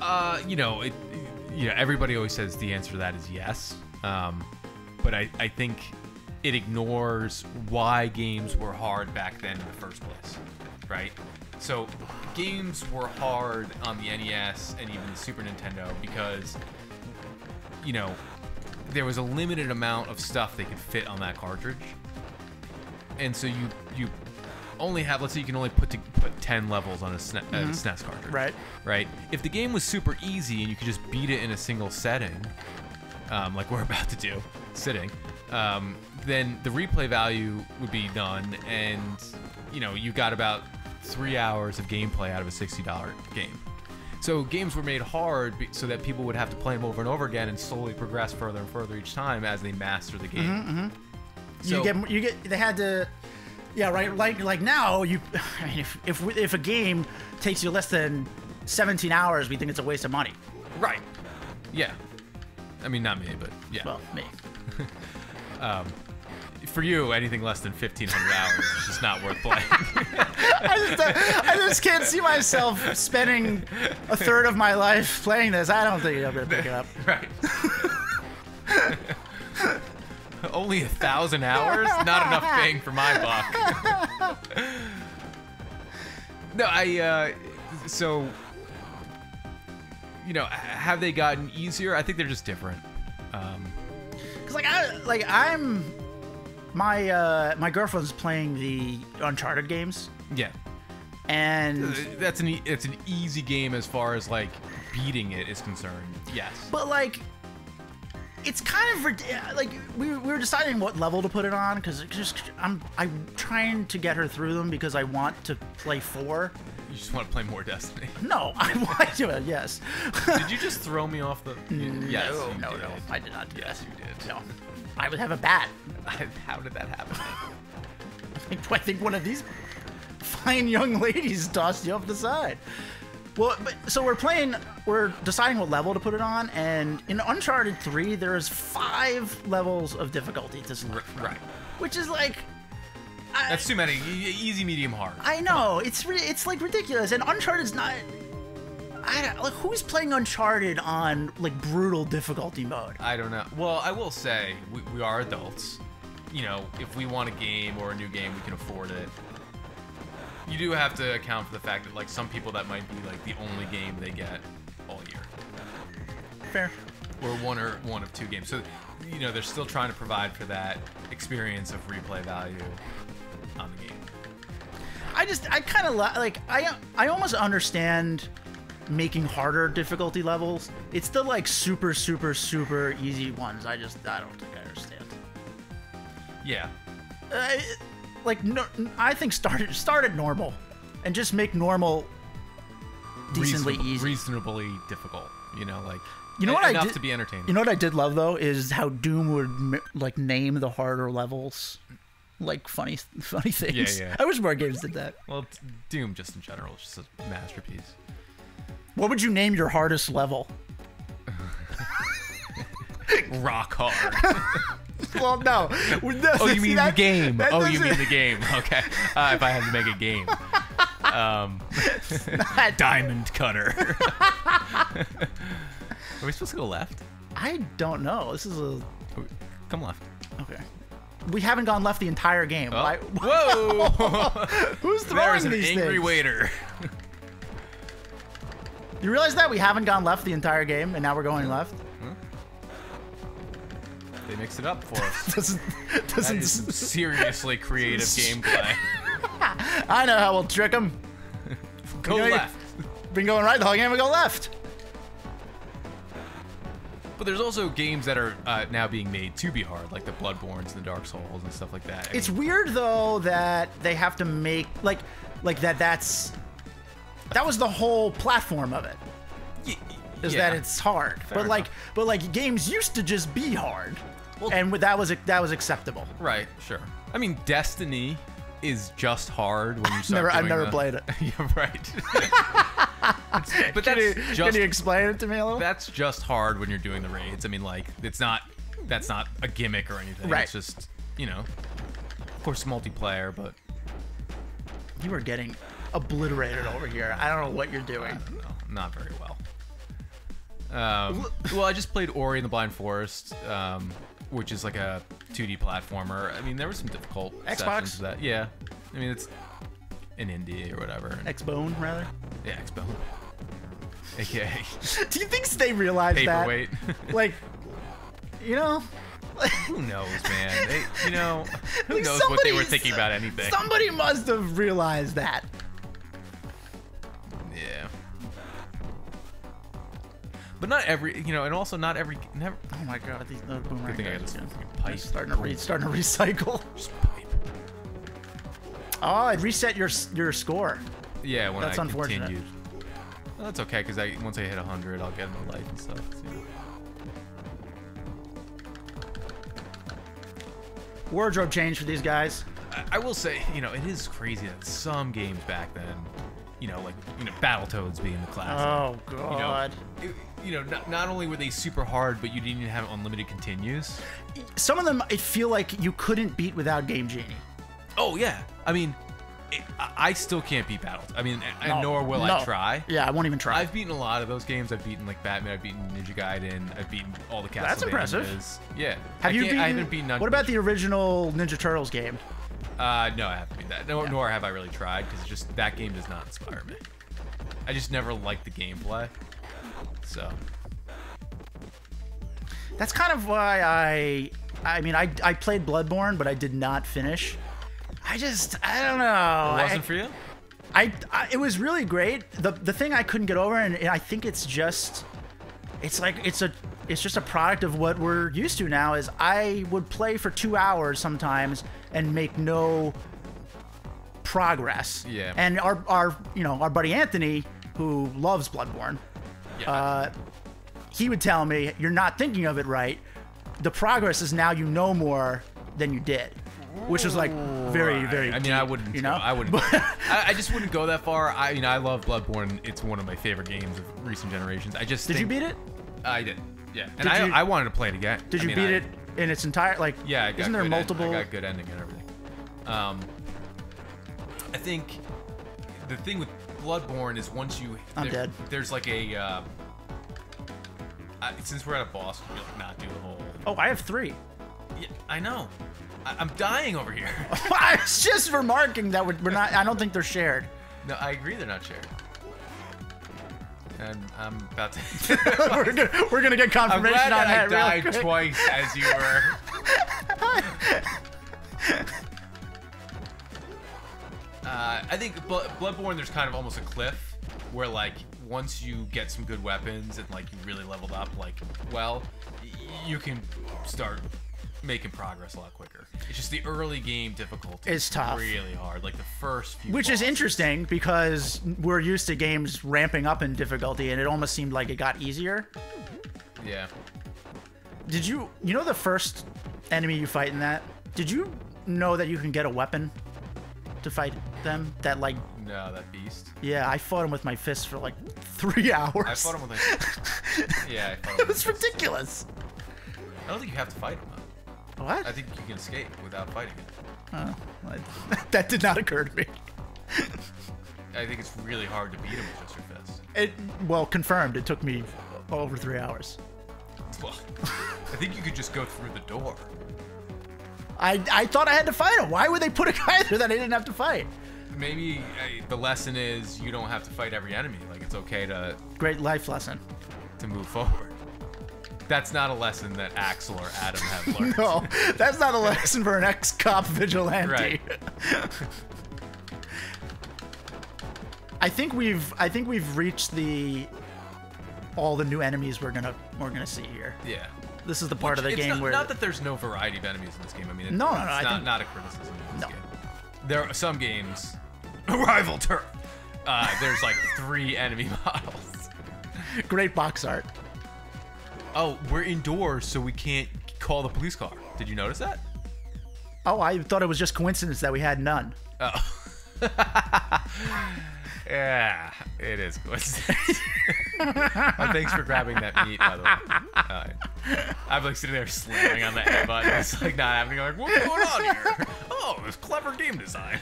Uh, you know, it, it, you know, everybody always says the answer to that is yes. Um, but I, I think it ignores why games were hard back then in the first place, right? So games were hard on the N E S and even the Super Nintendo because, you know, there was a limited amount of stuff they could fit on that cartridge. And so you you only have, let's say you can only put to, put ten levels on a S N E S, mm-hmm. a S N E S cartridge. Right. Right. If the game was super easy and you could just beat it in a single setting, um, like we're about to do, sitting, um, then the replay value would be none. And, you know, you got about three hours of gameplay out of a sixty dollar game. So games were made hard so that people would have to play them over and over again and slowly progress further and further each time as they master the game. Mm-hmm, mm-hmm. So, you get, you get. They had to, yeah, right. Like, like now, you, I mean, if if if a game takes you less than seventeen hours, we think it's a waste of money. Right. Yeah. I mean, not me, but yeah. Well, me. um, for you, anything less than fifteen hundred hours is just not worth playing. I just, uh, I just can't see myself spending a third of my life playing this. I don't think I'm gonna pick it up. Right. Only a thousand hours? Not enough bang for my buck. No, I, uh, so, you know, have they gotten easier? I think they're just different. Um, Cause like, I, like I'm, my, uh, my girlfriend's playing the Uncharted games. Yeah. And that's an, e it's an easy game as far as like beating it is concerned. Yes. But like, it's kind of like we we were deciding what level to put it on because just I'm I'm trying to get her through them because I want to play four. You just want to play more Destiny. No, I want to. Yes. Did you just throw me off the? No, yes. No, no, no, I did not do yes, that. You did. No, I would have a bat. How did that happen? I think one of these fine young ladies tossed you off the side. Well, but, so we're playing, we're deciding what level to put it on, and in Uncharted three, there's five levels of difficulty to select from. Right. Which is like... I, That's too many. Easy, medium, hard. I know. It's it's like ridiculous, and Uncharted's not... I don't, like, who's playing Uncharted on, like, brutal difficulty mode? I don't know. Well, I will say, we, we are adults. You know, if we want a game or a new game, we can afford it. You do have to account for the fact that, like, some people that might be, like, the only game they get all year. Fair. Or one or one of two games. So, you know, they're still trying to provide for that experience of replay value on the game. I just, I kind of, like, I, I almost understand making harder difficulty levels. It's the, like, super, super, super easy ones. I just, I don't think I understand. Yeah. Uh, Like no, I think started started normal, and just make normal decently Reasonable, easy, reasonably difficult. You know, like you know what enough I did, to be entertaining. You know what I did love though is how Doom would like name the harder levels, like funny funny things. Yeah, yeah. I wish more games did that. Well, Doom just in general is just a masterpiece. What would you name your hardest level? Rock hard. Well, no. no oh, you mean that, the game. That, oh, you mean the game. Okay. Uh, if I had to make a game. Um, Diamond Cutter. Are we supposed to go left? I don't know. This is a... Come left. Okay. We haven't gone left the entire game. Oh. Why... Whoa! Who's throwing these things? There's an angry waiter. You realize that? We haven't gone left the entire game, and now we're going left? They mix it up for us. doesn't, doesn't, that is some seriously creative gameplay. I know how we'll trick them. Go been left. Going, been going right the whole game, we go left. But there's also games that are uh, now being made to be hard, like the Bloodbornes and the Dark Souls and stuff like that. I it's mean, weird, though, that they have to make... Like, like that that's... That was the whole platform of it. Yeah, is yeah. that it's hard. Fair but, enough. like, but like games used to just be hard. Well, and that was that was acceptable. Right, sure. I mean, Destiny is just hard when you start never, I've never the, played it. Yeah, right. But can, that's you, just, can you explain it to me a little? That's just hard when you're doing the raids. I mean, like, it's not... That's not a gimmick or anything. Right. It's just, you know... Of course, multiplayer, but... You are getting obliterated over here. I don't know what you're doing. I don't know. Not very well. Um, well, I just played Ori and the Blind Forest, um, which is like a two D platformer. I mean, there were some difficult Xbox. That. Yeah. I mean, it's an indie or whatever. Xbone, rather. Yeah, Xbone. Okay. Do you think they realize Paperweight. that? Like, you know. Who knows, man? They, you know, who like knows somebody, what they were thinking about anything. Somebody must have realized that. Yeah. But not every, you know, and also not every. Never, oh my god, these uh, boomerang. Good thing I got this pipe. Starting to, re starting to recycle. Just pipe. Oh, it reset your your score. Yeah, when that's I unfortunate. Continued. Well, that's okay, because I once I hit one hundred, I'll get my light and stuff. Too. Wardrobe change for these guys. I will say, you know, it is crazy that some games back then, you know, like, you know, Battletoads being the classic. Oh, God. You know, it, you know not, not only were they super hard, but you didn't even have unlimited continues. Some of them, I feel like you couldn't beat without Game Genie. Oh, yeah. I mean, it, I still can't beat Battletoads. I mean, I, no, nor will no. I try. Yeah, I won't even try. I've beaten a lot of those games. I've beaten, like, Batman. I've beaten Ninja Gaiden. I've beaten all the Castlevania. That's impressive. Yeah. Have I you beaten... I haven't beaten... What about the original Ninja Turtles game? Uh, no, I haven't beaten that. No, yeah. Nor have I really tried, because just that game does not inspire me. I just never liked the gameplay. So... That's kind of why I... I mean, I, I played Bloodborne, but I did not finish... I just, I don't know. It wasn't I, for you? I, I, it was really great. The the thing I couldn't get over, and I think it's just, it's like, it's a, it's just a product of what we're used to now, is I would play for two hours sometimes and make no progress. Yeah. And our, our you know, our buddy Anthony, who loves Bloodborne, yeah. uh, he would tell me, you're not thinking of it right. The progress is now you know more than you did. Which is like very, very. I mean, deep, I wouldn't. You know, I wouldn't. I, I just wouldn't go that far. I you know, I love Bloodborne. It's one of my favorite games of recent generations. I just. Did think, you beat it? I did. Yeah, and did I you, I wanted to play it again. Did I you mean, beat I, it in its entire like? Yeah, I got isn't there multiple? End, I got good ending and everything. Um, I think the thing with Bloodborne is once you. I'm there, dead. There's like a. Uh, I, since we're at a boss, we will not do the whole. Oh, I have three. Yeah, I know. I'm dying over here. I was just remarking that we're not. I don't think they're shared. No, I agree they're not shared. And I'm about to. we're, gonna, we're gonna get confirmation I'm glad on that. that I died quick. twice as you were. uh, I think Bloodborne. There's kind of almost a cliff where, like, once you get some good weapons and like you really leveled up, like, well, you can start. Making progress a lot quicker. It's just the early game difficulty. It's tough. Really hard. Like the first few Which bosses. Is interesting because we're used to games ramping up in difficulty and it almost seemed like it got easier. Yeah. Did you... You know the first enemy you fight in that? Did you know that you can get a weapon to fight them? That like... No, that beast. Yeah, I fought him with my fist for like three hours. I fought him with my fist. Yeah, I fought him It was ridiculous. I don't think you have to fight him. What? I think you can escape without fighting it. Oh, I, that did not occur to me. I think it's really hard to beat him with just your fist. It, well, confirmed. It took me over three hours. Well, I think you could just go through the door. I, I thought I had to fight him. Why would they put a guy there that I didn't have to fight? Maybe uh, the lesson is you don't have to fight every enemy. Like, it's okay to... Great life lesson. To move forward. That's not a lesson that Axel or Adam have learned. No, that's not a lesson for an ex-cop vigilante. Right. I think we've I think we've reached the all the new enemies we're gonna we're gonna see here. Yeah. This is the part Which, of the game not, where not that there's no variety of enemies in this game. I mean, it, no, no, no, it's I not think, not a criticism of this no. game. There are some games, Rival Turf. Uh, there's like three enemy models. Great box art. Oh, we're indoors, so we can't call the police car. Did you notice that? Oh, I thought it was just coincidence that we had none. Oh. Yeah, it is coincidence. Well, thanks for grabbing that meat, by the way. Uh, I'm like sitting there slamming on the A button. It's like not happening. I'm like, what's going on here? Oh, it was clever game design.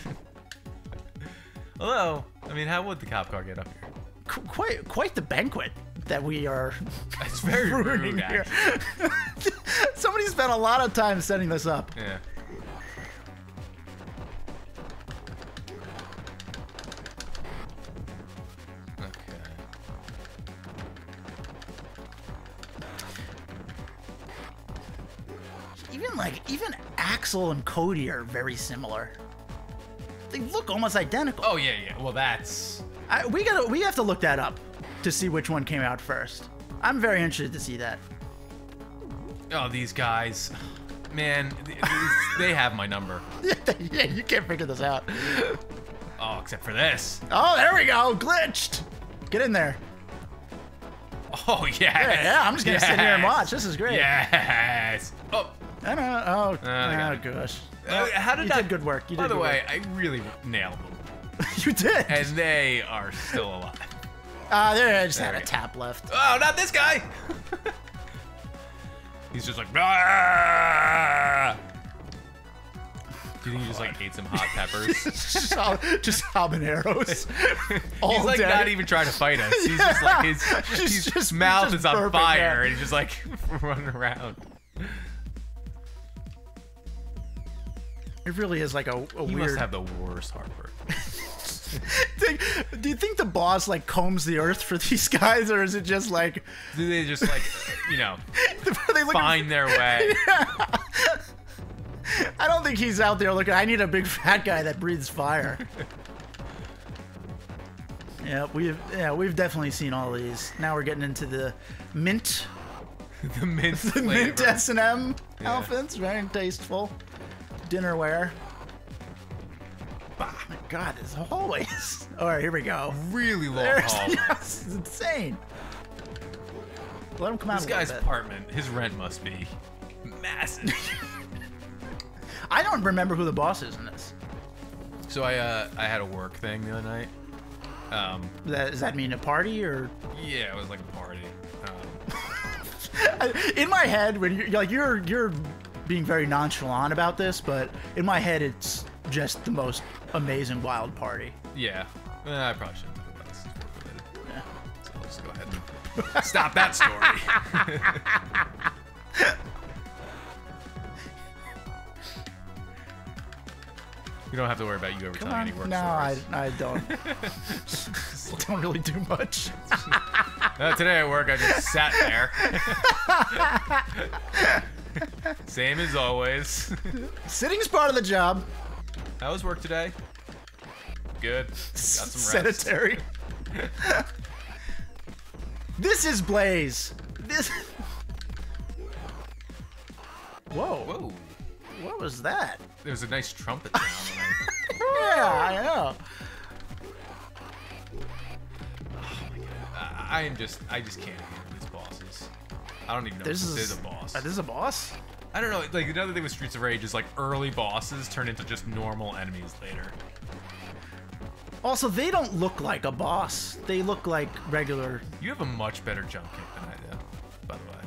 Although, I mean, how would the cop car get up here? Qu quite, quite the banquet. That we are. It's very ruining rude, here. So somebody spent a lot of time setting this up. Yeah. Okay. Even like, even Axel and Cody are very similar. They look almost identical. Oh yeah, yeah. Well, that's. I, we gotta, we have to look that up to see which one came out first. I'm very interested to see that. Oh, these guys, man, these, they have my number. Yeah, you can't figure this out. Oh, except for this. Oh, there we go, glitched. Get in there. Oh yes. Yeah, yeah. I'm just gonna yes. sit here and watch. This is great. Yes. Oh. I don't know. Oh, oh, oh gosh. Uh, how did you that? Did good work. You by did the way, work. I really nailed them. You did. And they are still alive. Ah, uh, there. I just there had a go. tap left. Oh, not this guy. He's just like. Aah! Do you think he just like ate some hot peppers? just, just habaneros. All he's like day. Not even trying to fight us. He's yeah. just like his, just, his just, mouth just is on fire, out. And he's just like running around. It really is like a, a he weird. He must have the worst heartburn. Do you think the boss like combs the earth for these guys, or is it just like? Do they just like, you know, they find their way? Yeah. I don't think he's out there looking. I need a big fat guy that breathes fire. yeah, we've yeah we've definitely seen all these. Now we're getting into the mint. the mint. The flavor. Mint S and M yeah. outfits, very tasteful. Dinnerware. Bah. My God, it's always. All right, here we go. Really long There's, haul. Yes, it's insane. Let him come out. This guy's apartment. His rent must be massive. I don't remember who the boss is in this. So I, uh, I had a work thing the other night. Um, that, does that mean a party or? Yeah, it was like a party. Um. In my head, when you're like you're you're. being very nonchalant about this, but in my head it's just the most amazing wild party. Yeah, eh, I probably shouldn't talk about this. Yeah. So I'll just go ahead and stop that story. You don't have to worry about you ever Come telling on. any work no, stories. No, I, I don't. I don't really do much. uh, today at work I just sat there. Same as always. Sitting's part of the job. How was work today? Good. Got some rest. Sedentary. This is Blaze. This. Whoa. Whoa. What was that? There was a nice trumpet sound. Yeah, I know. Oh my God. I, I am just. I just can't handle these bosses. I don't even know this, if this is, is a boss. Uh, this is a boss? I don't know. Like, another thing with Streets of Rage is, like, early bosses turn into just normal enemies later. Also, they don't look like a boss. They look like regular... You have a much better jump kick than I do, by the way.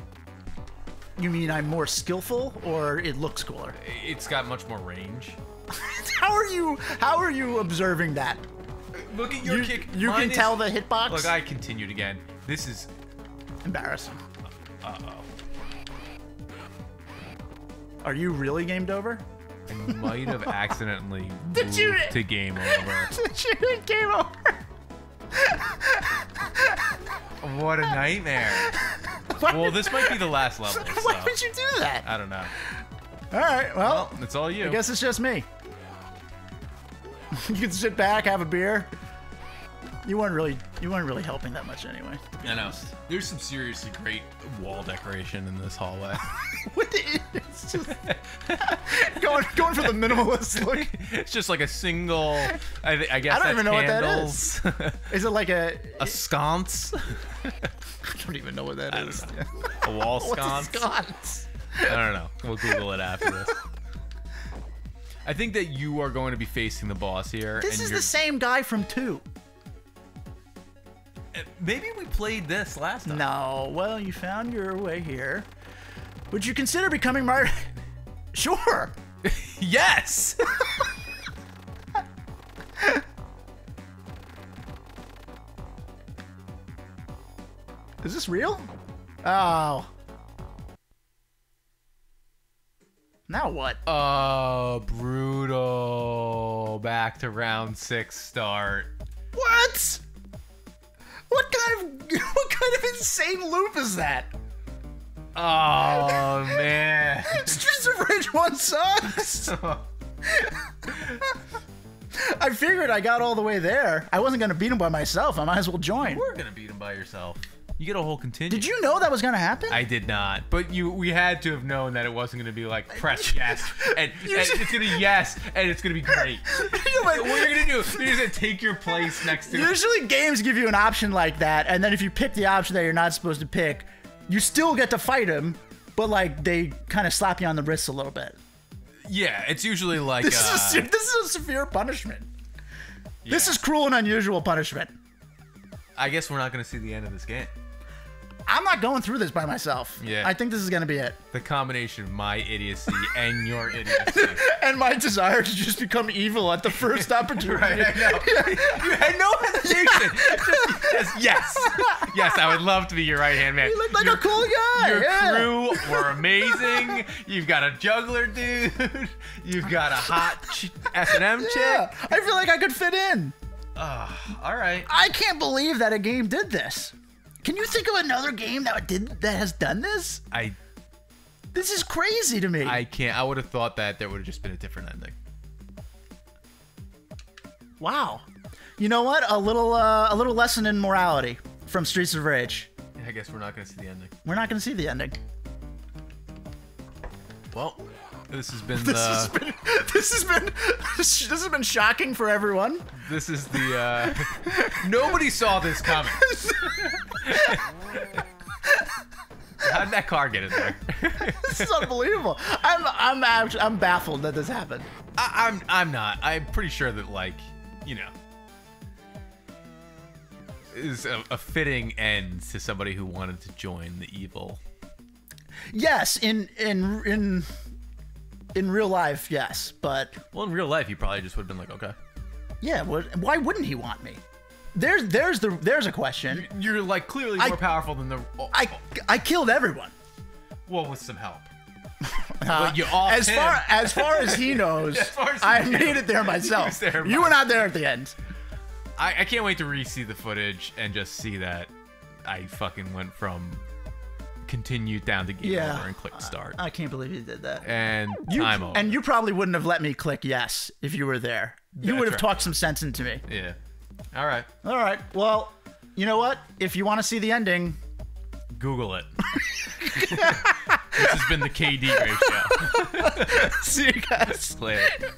You mean I'm more skillful, or it looks cooler? It's got much more range. How are you... How are you observing that? Look at your you, kick. You Mine can is, tell the hitbox? Look, I continued again. This is... embarrassing. Uh-oh. Are you really gamed over? I might have accidentally moved to game over. Did you hit game over? What a nightmare. Why well, this might be the last level. Why so. would you do that? I don't know. All right, well, well. It's all you. I guess it's just me. You can sit back, have a beer. You weren't really, you weren't really helping that much anyway. I know. There's some seriously great wall decoration in this hallway. What the? It's just going, going for the minimalist look. It's just like a single. I, I guess I don't even know candles. what that is. Is it like a a sconce? I don't even know what that I is. Yeah. A wall sconce. What's a sconce? I don't know. We'll Google it after this. I think that you are going to be facing the boss here. This and is the same guy from two. Maybe we played this last time. No, well, you found your way here. Would you consider becoming Mario? Sure. Yes. Is this real? Oh. now what? Oh, brutal. Back to round six start. What? What kind of what kind of insane loop is that? Oh man. Streets of Rage one sucks. I figured I got all the way there. I wasn't gonna beat him by myself. I might as well join. You were gonna beat him by yourself. You get a whole continue. Did you know that was gonna happen? I did not. But you, we had to have known that it wasn't gonna be like press yes and, and it's gonna yes and it's gonna be great. You're like, what are you gonna do? You're just gonna take your place next to. Usually games give you an option like that, and then if you pick the option that you're not supposed to pick, you still get to fight him, but like they kind of slap you on the wrist a little bit. Yeah, it's usually like this, uh, is, a, this is a severe punishment. Yeah. This is cruel and unusual punishment. I guess we're not gonna see the end of this game. I'm not going through this by myself. Yeah. I think this is going to be it. The combination of my idiocy and your idiocy. And my desire to just become evil at the first opportunity. Right, I know. You had no hesitation. Just, just, yes. Yes, I would love to be your right-hand man. You look like your, a cool guy. Your yeah. crew were amazing. You've got a juggler dude. You've got a hot S and M yeah. chick. I feel like I could fit in. Uh, all right. I can't believe that a game did this. Can you think of another game that did that has done this? I. This is crazy to me. I can't. I would have thought that there would have just been a different ending. Wow. You know what? A little uh, a little lesson in morality from Streets of Rage. I guess we're not going to see the ending. We're not going to see the ending. Well, this has been. The... This has been. This has been. This has been shocking for everyone. This is the. Uh... Nobody saw this coming. How did that car get in there? This is unbelievable. I'm I'm actually, I'm baffled that this happened. I, I'm I'm not. I'm pretty sure that like you know is a, a fitting end to somebody who wanted to join the evil. Yes, in in in in real life, yes, but well, in real life, he probably just would have been like, okay, yeah. What, why wouldn't he want me? There's there's the there's a question. You're like clearly more I, powerful than the. Oh, I I killed everyone. Well, with some help. Uh, but you all as him. far as far as he knows, as as he I knows. made it there myself. There you were not there at the end. I, I can't wait to re-see the footage and just see that I fucking went from continued down to game yeah, over and clicked start. I, I can't believe you did that. And you, I'm over. And you probably wouldn't have let me click yes if you were there. You That's would have right. talked some sense into me. Yeah. All right. All right. Well, you know what? If you want to see the ending, Google it. This has been the K D ratio. See you guys later.